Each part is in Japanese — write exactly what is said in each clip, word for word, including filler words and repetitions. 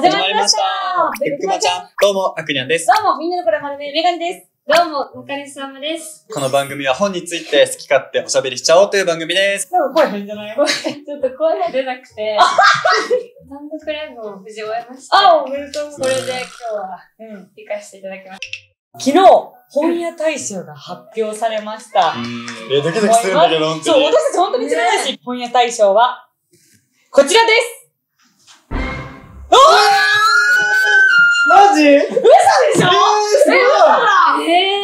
始まりました。ゆっくまちゃん、どうも、あくにゃんです。どうも、みんなのこれまるめ、メガネです。どうも、むかれすさまです。この番組は本について好き勝手おしゃべりしちゃおうという番組です。多分声変じゃない？ちょっと声が出なくて単独ライブを無事終えました。あ、おめでとうございます。これで今日は、うん、行かせていただきます。昨日、本屋大賞が発表されました。え、ドキドキするんだけど、本当に。そう、私たち本当に知らないし、本屋大賞は、こちらです。おー！マジ？嘘でしょ？え、嘘だ！え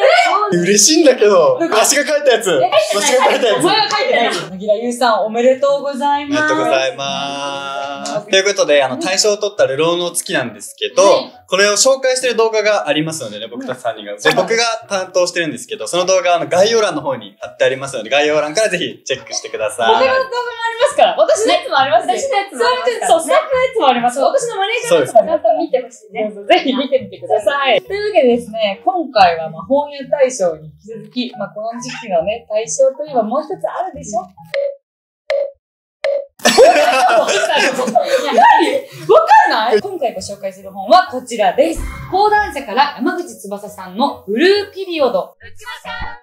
ー、嬉しいんだけど、わしが書いたやつ。わしが書いたやつ。お前が書いてないよ。なぎらゆうさん、おめでとうございます。おめでとうございます。ということで、あの、大賞を取った流浪の月なんですけど、これを紹介してる動画がありますのでね、僕たちさんにんが。で、僕が担当してるんですけど、その動画は概要欄の方に貼ってありますので、概要欄からぜひチェックしてください。僕の動画もありますから、私のやつもありますね。私のやつもあります。そう、スタッフのやつもあります。私のマネージャーのやつもちゃんと見てほしいね。ぜひ見てみてください。というわけでですね、今回は本屋大賞に引き続き、まあこの時期のね、大賞といえばもう一つあるでしょ？わかんない？今回ご紹介する本はこちらです。講談社から山口翼さんのブルーピリオド。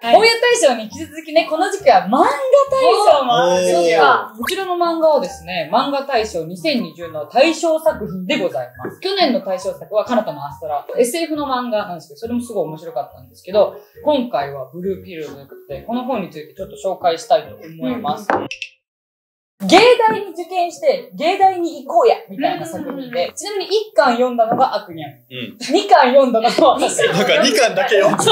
本屋大賞に引き続きね、この時期は漫画大賞もあるんですが、こちらの漫画をですね、漫画大賞にせんにじゅうの大賞作品でございます。去年の大賞作は彼方のアストラ、エスエフ の漫画なんですけど、それもすごい面白かったんですけど、今回はブルーピリオドということで、この本についてちょっと紹介したいと思います。うん、芸大に受験して、芸大に行こうやみたいな作品で、ちなみにいっかん読んだのがあくにゃん。うん。にかん読んだのが私。なんかにかんだけ読んだ。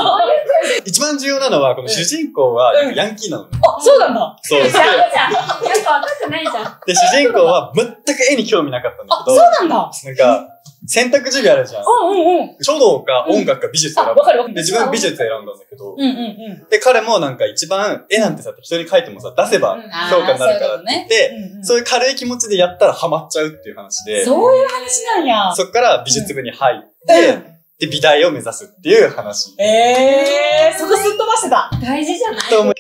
一番重要なのは、この主人公はヤンキーなの。あ、そうなんだ。そう。ヤンキーじゃん。やっぱ分かってないじゃん。で、主人公は全く絵に興味なかったんだけど。あ、そうなんだ。なんか、選択授業あるじゃん。うんうんうん。書道か音楽か美術選ぶ。わかるわかる。で、自分は美術選んだんだけど。うんうんうん。で、彼もなんか一番、絵なんてさ、人に描いてもさ、出せば評価になるからって言って、そういう軽い気持ちでやったらハマっちゃうっていう話で。そういう話なんや。そっから美術部に入って、で、美大を目指すっていう話。えー、そこすっ飛ばしてた。大事じゃない？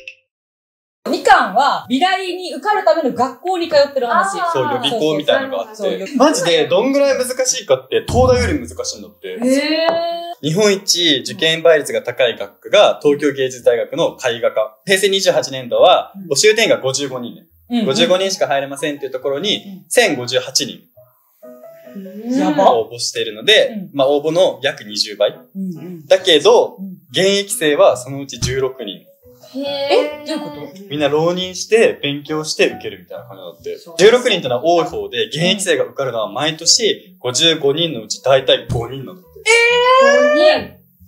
にかんは、美大に受かるための学校に通ってる話。そう、予備校みたいなのがあって。マジで、どんぐらい難しいかって、東大より難しいんだって。へー。日本一受験倍率が高い学区が、東京芸術大学の絵画科。平成にじゅうはちねん度は、募集定員がごじゅうごにんね。ごじゅうごにんしか入れませんっていうところに、せんごじゅうはちにん。やば。応募しているので、まあ応募の約にじゅうばい。だけど、現役生はそのうちじゅうろくにん。え？どういうこと？みんな浪人して、勉強して受けるみたいな感じだって。じゅうろくにんってのは多い方で、現役生が受かるのは毎年ごじゅうごにんのうち大体ごにんなんだって。えー！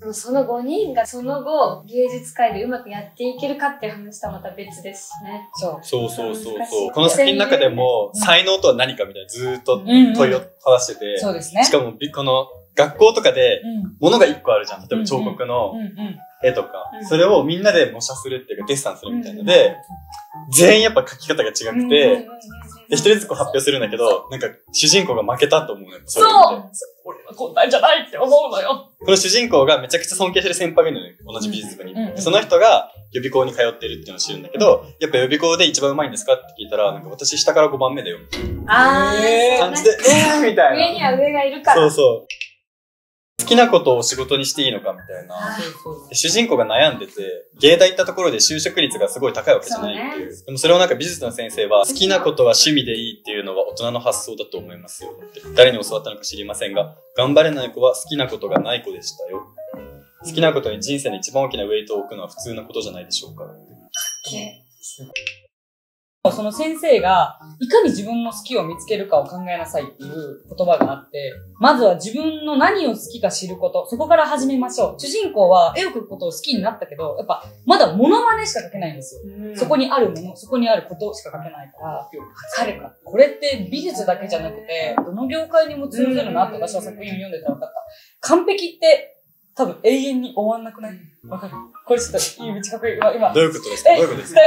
ごにん！そのごにんがその後、芸術界でうまくやっていけるかっていう話とはまた別ですしね。そう。そうそうそうそう。この作品の中でも、才能とは何かみたいなずーっと問いを話してて。そうですね。しかも、この学校とかで、ものがいっこあるじゃん。例えば彫刻の絵とか。それをみんなで模写するっていうか、デッサンするみたいなので、全員やっぱ描き方が違くて、で、一人ずつこう発表するんだけど、なんか、主人公が負けたと思うのよ。そう！俺はこんなんじゃないって思うのよ。この主人公がめちゃくちゃ尊敬してる先輩がいるのよ。同じ美術部に。その人が予備校に通ってるっていうのを知るんだけど、やっぱ予備校で一番上手いんですかって聞いたら、なんか私下からごばんめだよ。あー。感じで、えーみたいな。上には上がいるから。そうそう。好きなことを仕事にしていいのかみたいな。主人公が悩んでて、芸大行ったところで就職率がすごい高いわけじゃないっていう。でもそれをなんか美術の先生は、好きなことは趣味でいいっていうのは大人の発想だと思いますよって。誰に教わったのか知りませんが、頑張れない子は好きなことがない子でしたよ。好きなことに人生の一番大きなウェイトを置くのは普通のことじゃないでしょうか。その先生が、いかに自分の好きを見つけるかを考えなさいっていう言葉があって、まずは自分の何を好きか知ること、そこから始めましょう。主人公は絵を描くことを好きになったけど、やっぱ、まだモノマネしか描けないんですよ。そこにあるもの、そこにあることしか描けないから、彼か。これって美術だけじゃなくて、どの業界にも通ずるなって私は作品を読んでたら分かった。完璧って、多分永遠に終わんなくない？わかる？これちょっと、めっちゃかっこいい。今。どういうことですか？どういうことですか？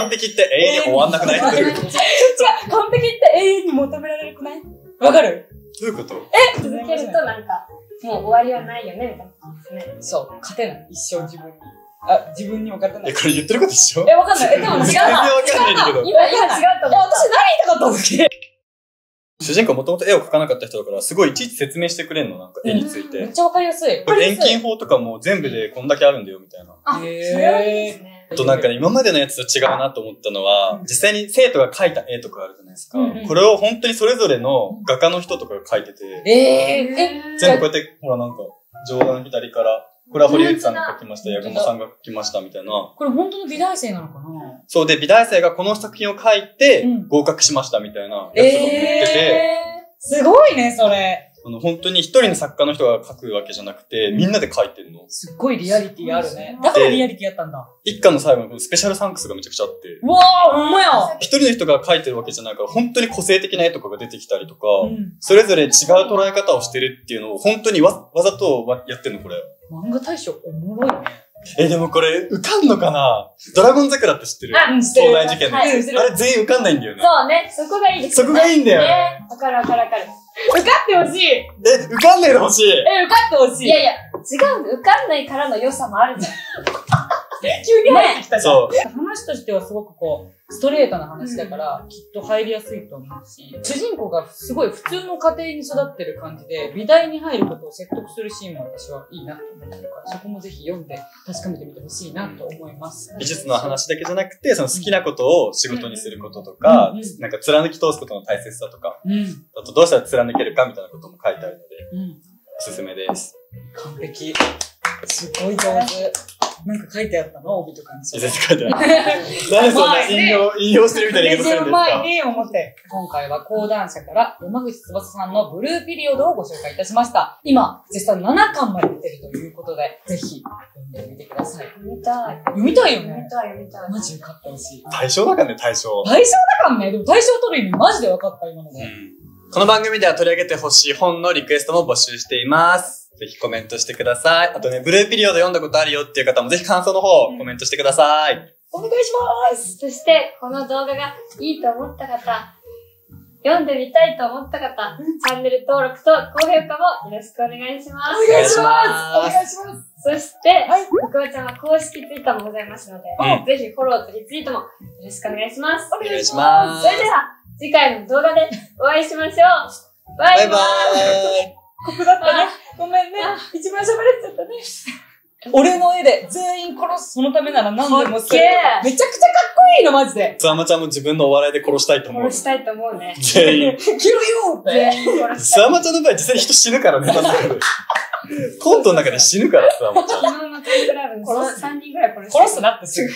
完璧って永遠に終わんなくない？違う、完璧って永遠に求められなくない？わかる？どういうこと？え！続けるとなんか、もう終わりはないよね、みたいな感じですね。そう、勝てない。一生自分に。あ、自分にも勝てない。え、これ言ってることでしょ？え、わかんない。え、でも違うな。全然わかんないんだけど。今、今違うと思う。私何言いたかったんだっけ？主人公もともと絵を描かなかった人だから、すごいいちいち説明してくれんの、なんか絵について。めっちゃわかりやすい。これ遠近法とかも全部でこんだけあるんだよ、みたいな。あ、それはいいですね。あとなんかね、今までのやつと違うなと思ったのは、うん、実際に生徒が描いた絵とかあるじゃないですか。うんうん、これを本当にそれぞれの画家の人とかが描いてて。えー、全部こうやって、ほらなんか、上段左から、これは堀内さんが描きました、矢雲さんが描きました、みたいな。これ本当の美大生なのかな。そうで、美大生がこの作品を書いて、合格しましたみたいなやつが載ってて、えー。すごいね、それ。あの、本当に一人の作家の人が書くわけじゃなくて、みんなで書いてんの。すっごいリアリティあるね。だからリアリティやったんだ。一巻の最後のスペシャルサンクスがめちゃくちゃあって。うわー、ほんまや。一人の人が書いてるわけじゃないから、本当に個性的な絵とかが出てきたりとか、うん、それぞれ違う捉え方をしてるっていうのを、本当にわ、わざとやってんの、これ。漫画大賞おもろいね。え、でもこれ、受かんのかな？ドラゴン桜って知ってる？あ、知ってる。東大事件の。はい、知ってる。あれ全員受かんないんだよね。そうね。そこがいいですね。そこがいいんだよね。わかるわかるわかる。受かってほしい。え、受かんないでほしい。え、受かってほしい。いやいや、違うんだ。受かんないからの良さもあるじゃん。急に入ってきたじゃん。そう。話としてはすごくこう、ストレートな話だから、きっと入りやすいと思うし、主人公がすごい普通の家庭に育ってる感じで、美大に入ることを説得するシーンも私はいいなと思ってるから、そこもぜひ読んで確かめてみてほしいなと思います。美術の話だけじゃなくて、その好きなことを仕事にすることとか、なんか貫き通すことの大切さとか、あとどうしたら貫けるかみたいなことも書いてあるので、おすすめです。完璧。すごい上手。なんか書いてあったの帯とかに。全然書いてあった。何そんな引用、引用してるみたいな言い方するんですか？前に思って。今回は講談社から山口翼さんのブルーピリオドをご紹介いたしました。今、実際ななかんまで出てるということで、ぜひ読んでみてください。読みたい。読みたいよね。読みたい、読みたい。マジ受かってほしい。対象だからね、対象。対象だからね。でも対象取る意味マジで分かった、今ので。この番組では取り上げてほしい本のリクエストも募集しています。ぜひコメントしてください。あとね、ブルーピリオド読んだことあるよっていう方もぜひ感想の方、コメントしてください。うん、お願いします。そして、この動画がいいと思った方、読んでみたいと思った方、チャンネル登録と高評価もよろしくお願いします。お願いします。お願いします。そして、福和ちゃんは公式ツイッターもございますので、うん、ぜひフォローとリツイートもよろしくお願いします。お願いします。それでは、次回の動画でお会いしましょう。バイバーイ。ここだったね。ごめんね。一番喋れちゃったね。俺の絵で全員殺す。そのためなら何でもする。めちゃくちゃかっこいいの、マジで。つわまちゃんも自分のお笑いで殺したいと思う。殺したいと思うね。全員。キルよって。全員殺したい。つわまちゃんの場合、実際に人死ぬからね。コントの中で死ぬから、つわまちゃん。昨日のタイムライブでさんにんぐらい殺した。殺すなってすぐ。